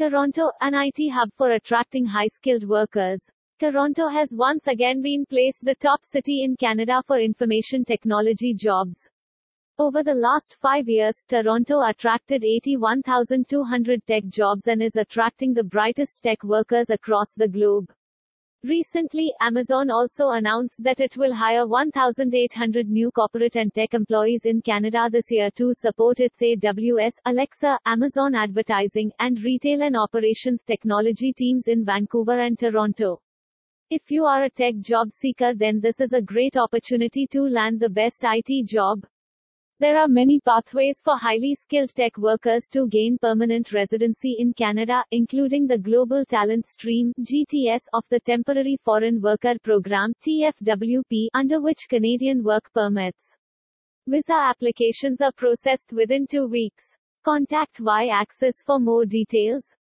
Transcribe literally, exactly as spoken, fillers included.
Toronto, an I T hub for attracting high-skilled workers. Toronto has once again been placed the top city in Canada for information technology jobs. Over the last five years, Toronto attracted eighty-one thousand two hundred tech jobs and is attracting the brightest tech workers across the globe. Recently, Amazon also announced that it will hire one thousand eight hundred new corporate and tech employees in Canada this year to support its A W S, Alexa, Amazon Advertising, and Retail and Operations Technology teams in Vancouver and Toronto. If you are a tech job seeker, then this is a great opportunity to land the best I T job. There are many pathways for highly skilled tech workers to gain permanent residency in Canada, including the Global Talent Stream (G T S) of the Temporary Foreign Worker Program (T F W P), under which Canadian work permits. Visa applications are processed within two weeks. Contact Y-Axis for more details.